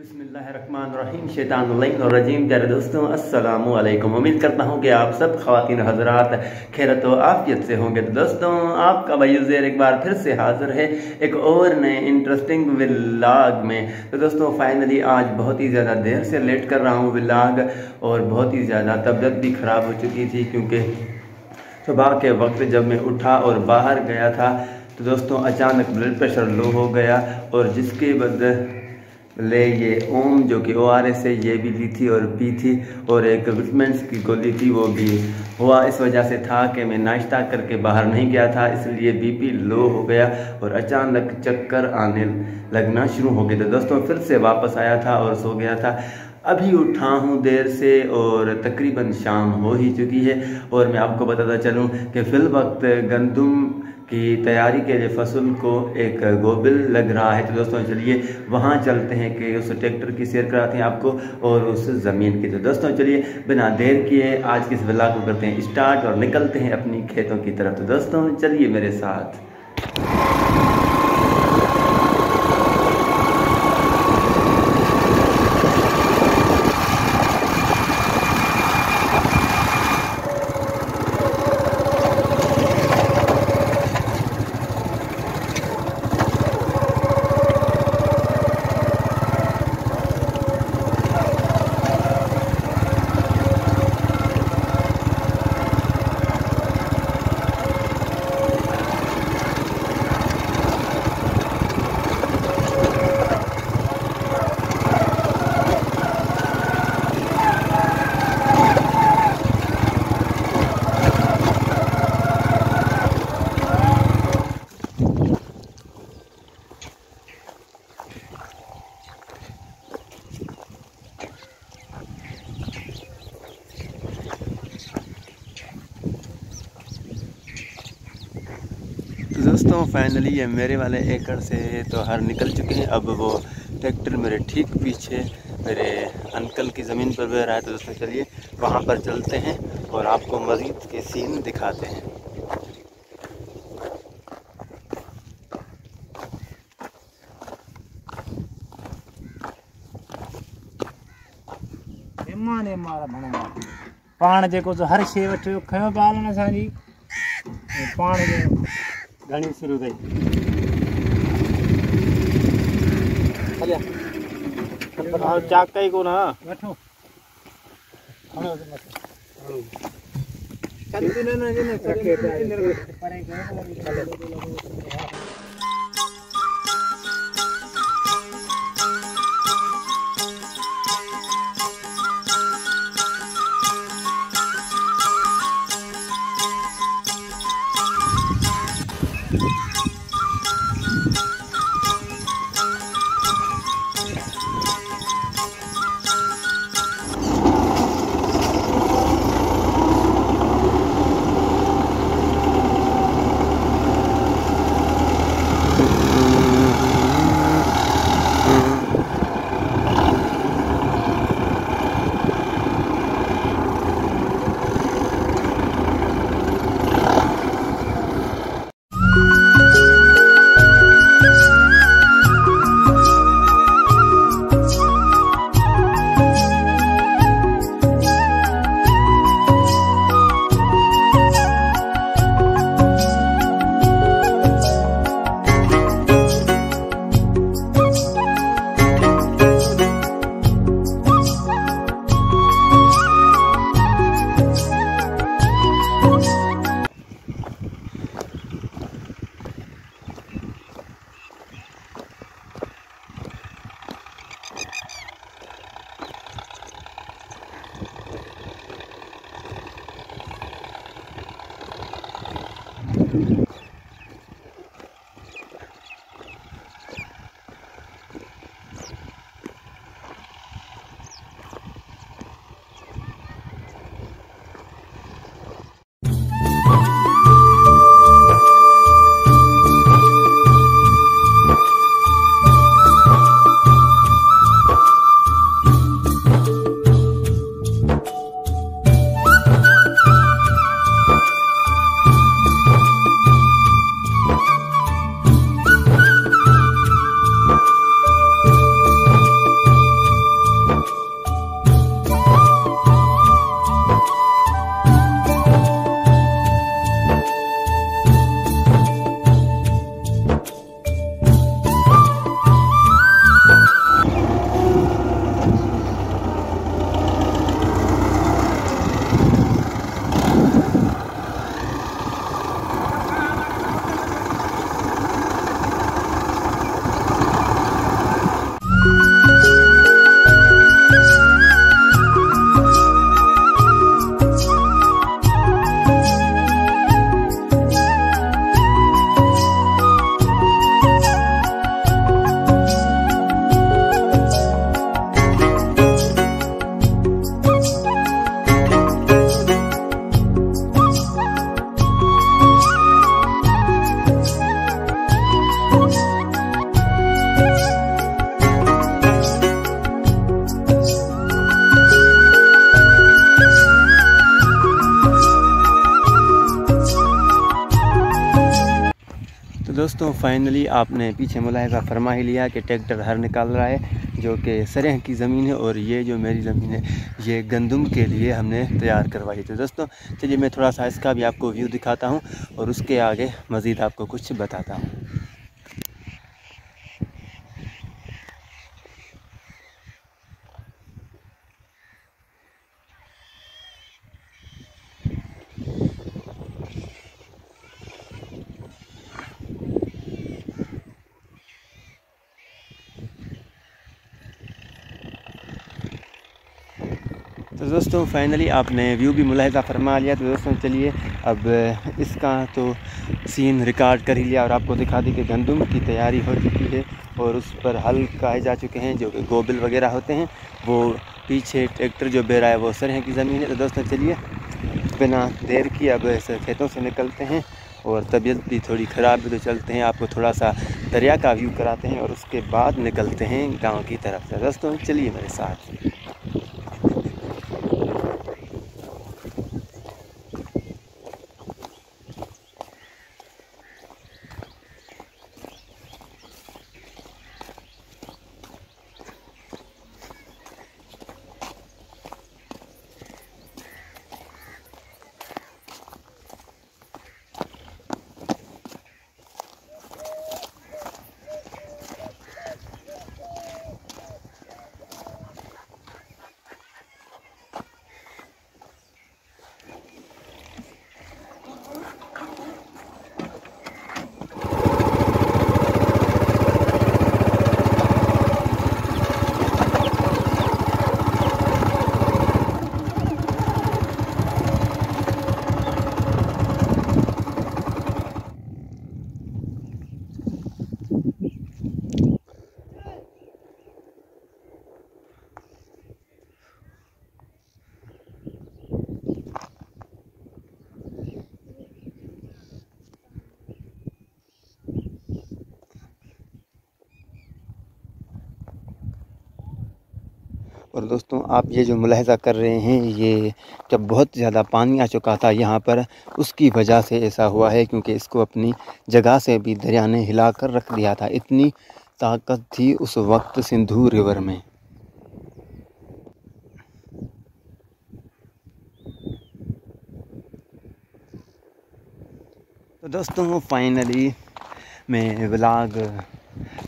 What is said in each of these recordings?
बिस्मिल्लाहिर्रहमानिर्रहीम शैतानिर्रजीम। प्यारे दोस्तों अस्सलामुअलैकुम। उम्मीद करता हूँ कि आप सब ख़वातीन हज़रात खैरत व आफ़ियत से होंगे। तो दोस्तों आपका भाई उज़ैर एक बार फिर से हाज़िर है एक और नए इंटरेस्टिंग व्लॉग में। तो दोस्तों फाइनली आज बहुत ही ज़्यादा देर से लेट कर रहा हूँ व्लॉग, और बहुत ही ज़्यादा तबीयत भी ख़राब हो चुकी थी क्योंकि सुबह के वक्त जब मैं उठा और बाहर गया था तो दोस्तों अचानक ब्लड प्रेशर लो हो गया, और जिसके बाद ले ये ओम जो कि ORS है ये भी ली थी और पी थी, और एक विटामिन्स की गोली थी वो भी हुआ। इस वजह से था कि मैं नाश्ता करके बाहर नहीं गया था, इसलिए BP लो हो गया और अचानक चक्कर आने लगना शुरू हो गए। तो दोस्तों फिर से वापस आया था और सो गया था। अभी उठा हूँ देर से और तकरीबन शाम हो ही चुकी है। और मैं आपको बताता चलूँ कि फिल वक्त गंदम की तैयारी के लिए फसल को एक गोबिल लग रहा है। तो दोस्तों चलिए वहाँ चलते हैं कि उस ट्रैक्टर की सैर कराते हैं आपको और उस ज़मीन की। तो दोस्तों चलिए बिना देर किए आज के इस व्लॉग को करते हैं स्टार्ट और निकलते हैं अपनी खेतों की तरफ। तो दोस्तों चलिए मेरे साथ। दोस्तों फाइनली ये मेरे वाले एकड़ से तो हर निकल चुके हैं। अब वो ट्रैक्टर मेरे ठीक पीछे मेरे अंकल की ज़मीन पर बह रहा है। तो दोस्तों चलिए वहाँ पर चलते हैं और आपको मज़ीद के सीन दिखाते हैं। पान जेको हर शे वठो खयो पालन असांजी पान घणी शुरू थी। चाक ही को ना वठो हलो हलो दोस्तों फाइनली आपने पीछे मुलाहिज़ा फरमा ही लिया कि ट्रैक्टर हर निकाल रहा है जो कि सरह की ज़मीन है और ये जो मेरी ज़मीन है ये गंदम के लिए हमने तैयार करवाई। तो दोस्तों चलिए मैं थोड़ा सा इसका भी आपको व्यू दिखाता हूँ और उसके आगे मज़ीद आपको कुछ बताता हूँ। तो दोस्तों फाइनली आपने व्यू भी मुलाहिज़ा फरमा लिया। तो दोस्तों चलिए अब इसका तो सीन रिकॉर्ड कर ही लिया और आपको दिखा दी कि गंदम की तैयारी हो चुकी है और उस पर हल काहे जा चुके हैं जो कि गोबिल वगैरह होते हैं। वो पीछे ट्रैक्टर जो बेरा है वो सरह की ज़मीन है। तो दोस्तों चलिए बिना देर की अब ऐसे खेतों से निकलते हैं और तबीयत भी थोड़ी ख़राब है तो चलते हैं आपको थोड़ा सा दरिया का व्यू कराते हैं और उसके बाद निकलते हैं गाँव की तरफ से। दोस्तों चलिए मेरे साथ। और दोस्तों आप ये जो मुलाहिज़ा कर रहे हैं ये जब बहुत ज़्यादा पानी आ चुका था यहाँ पर उसकी वजह से ऐसा हुआ है क्योंकि इसको अपनी जगह से भी दरिया ने हिला कर रख दिया था। इतनी ताकत थी उस वक्त सिंधु रिवर में। तो दोस्तों फाइनली मैं व्लॉग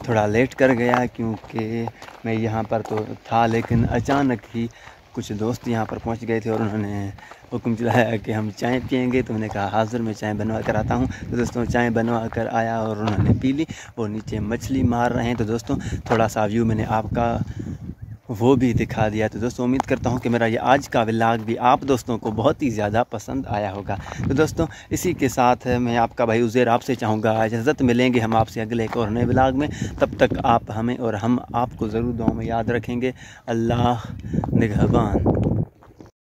थोड़ा लेट कर गया क्योंकि मैं यहाँ पर तो था लेकिन अचानक ही कुछ दोस्त यहाँ पर पहुँच गए थे और उन्होंने हुक्म चलाया कि हम चाय पियेंगे। तो मैंने कहा हाज़िर मैं चाय बनवा कर आता हूँ। तो दोस्तों चाय बनवा कर आया और उन्होंने पी ली। वो नीचे मछली मार रहे हैं। तो दोस्तों थोड़ा सा व्यू मैंने आपका वो भी दिखा दिया। तो दोस्तों उम्मीद करता हूँ कि मेरा ये आज का व्लॉग भी आप दोस्तों को बहुत ही ज़्यादा पसंद आया होगा। तो दोस्तों इसी के साथ मैं आपका भाई उज़ैर आपसे चाहूँगा इजाज़त। मिलेंगे हम आपसे अगले एक और नए व्लॉग में। तब तक आप हमें और हम आपको ज़रूर दुआओं में याद रखेंगे। अल्लाह निगहबान।